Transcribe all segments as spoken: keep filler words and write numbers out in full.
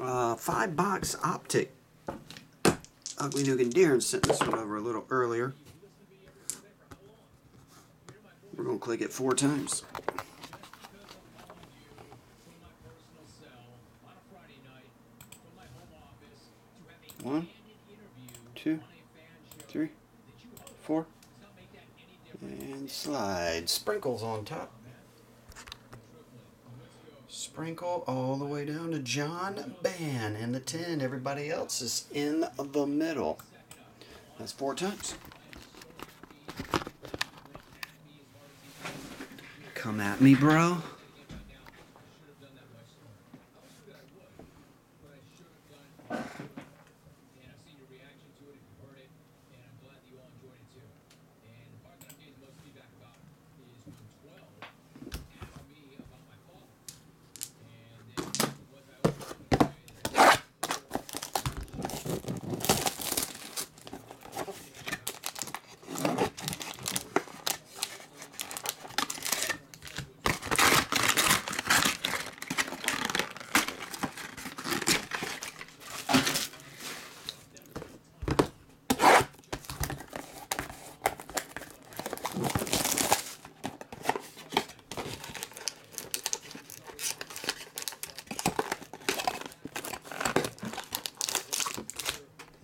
Uh, five box Optic. Ugly Nugan Deer sent this one over a little earlier. We're going to click it four times. One, two, three, four, and slide. Sprinkles on top. Sprinkle all the way down to John Bann in the ten. Everybody else is in the middle. That's four times. Come at me, bro.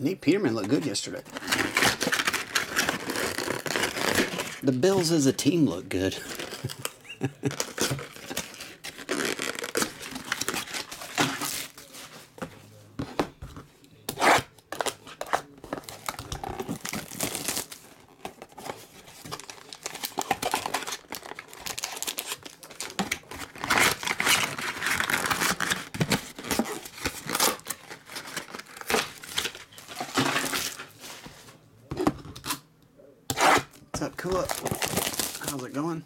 Nate Peterman looked good yesterday. The Bills as a team looked good. How's it going?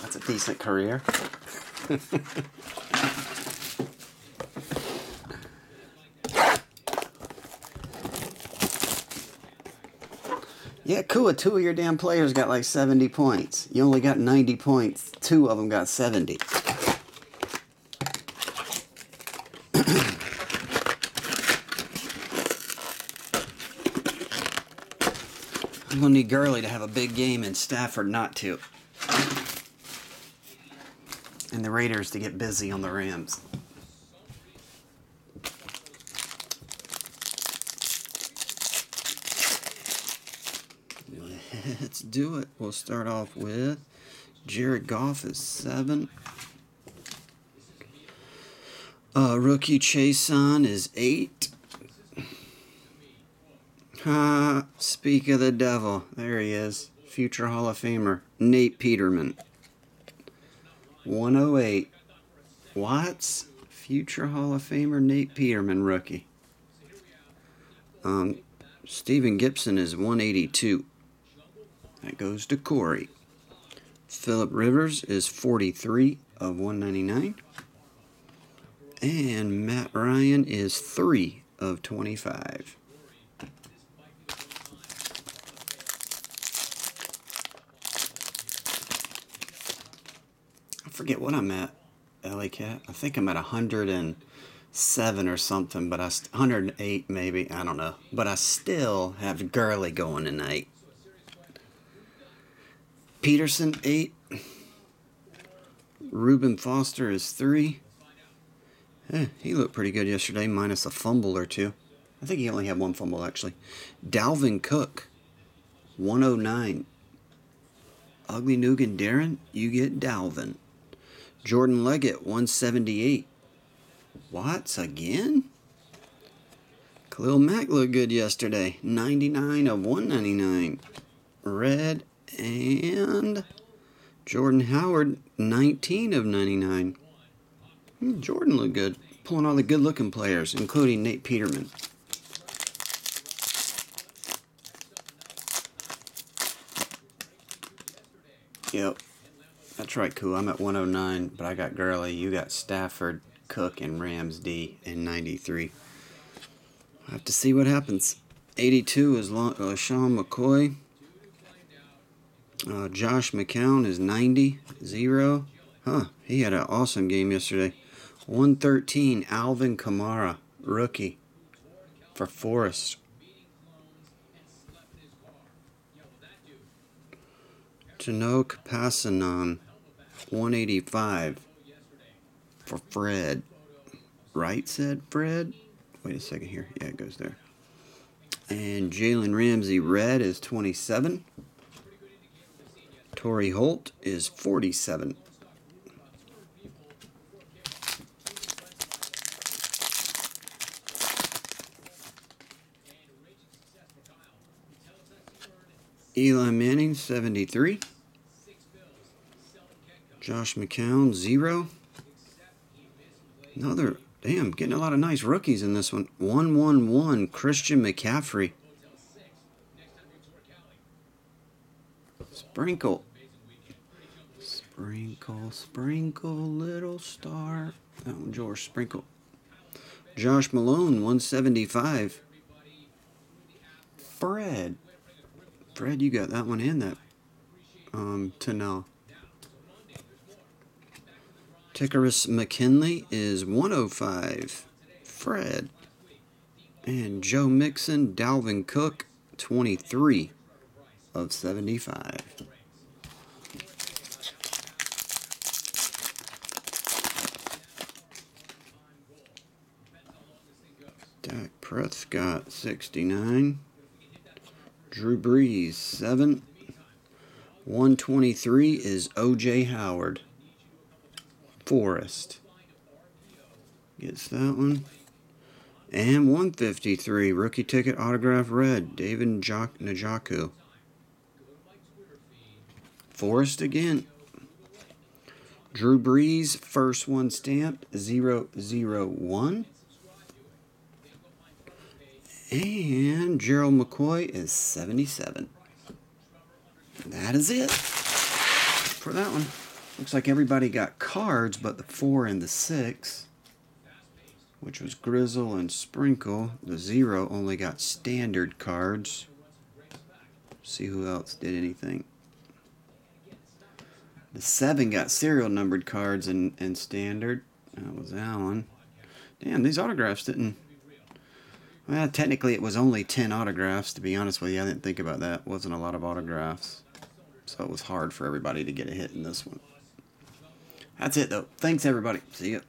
That's a decent career. Yeah, Kua, two of your damn players got like seventy points. You only got ninety points. Two of them got seventy. I'm going to need Gurley to have a big game and Stafford not to. And the Raiders to get busy on the Rams. Let's do it. We'll start off with Jared Goff is seven. Uh, rookie Chaseon is eight. Ah, speak of the devil. There he is. Future Hall of Famer. Nate Peterman. one oh eight. Watts. Future Hall of Famer Nate Peterman rookie. Um, Stephen Gibson is one eighty-two. That goes to Corey. Philip Rivers is forty-three of one ninety-nine. And Matt Ryan is three of twenty-five. I forget what I'm at, L A Cat. I think I'm at one hundred seven or something, but I st- one hundred eight maybe. I don't know. But I still have Gurley going tonight. Peterson, eight. Reuben Foster is three. Eh, he looked pretty good yesterday, minus a fumble or two. I think he only had one fumble, actually. Dalvin Cook, one oh nine. Ugly Nugan Darren, you get Dalvin. Jordan Leggett, one seventy-eight. Watts again? Khalil Mack looked good yesterday, ninety-nine of one ninety-nine. Red. And Jordan Howard, nineteen of ninety-nine. Jordan looked good, pulling all the good-looking players, including Nate Peterman. Yep, that's right, cool. I'm at one oh nine, but I got Gurley. You got Stafford. Cook and Rams D in ninety-three. We'll have to see what happens. eighty-two is Sean McCoy. Uh, Josh McCown is ninety, zero. Huh, he had an awesome game yesterday. one thirteen, Alvin Kamara, rookie for Forest. Chinook Passanon, one eighty-five for Fred. Right said Fred? Wait a second here. Yeah, it goes there. And Jalen Ramsey, red, is twenty-seven. Torrey Holt is forty-seven. Eli Manning, seventy-three. Josh McCown, zero. Another, damn, getting a lot of nice rookies in this one. one one one, Christian McCaffrey. Sprinkle. Sprinkle, sprinkle, little star. That one, George Sprinkle. Josh Malone, one seventy-five. Fred. Fred, you got that one in that. Um, Tanel. Tickerus McKinley is one oh five. Fred. And Joe Mixon, Dalvin Cook, twenty-three of seventy-five. Dak Prescott, sixty-nine. Drew Brees, seven. one twenty-three is O J. Howard. Forrest gets that one. And one fifty-three, rookie ticket autograph red, David Najaku. Forrest again. Drew Brees, first one stamped, zero zero one. And Gerald McCoy is seventy-seven. That is it for that one. Looks like everybody got cards but the four and the six, which was Grizzle and Sprinkle. The zero only got standard cards. See who else did anything. The seven got serial numbered cards and, and standard. That was Allen. Damn, these autographs didn't... Well, technically it was only ten autographs, to be honest with you. I didn't think about that. Wasn't a lot of autographs. So it was hard for everybody to get a hit in this one. That's it, though. Thanks, everybody. See ya.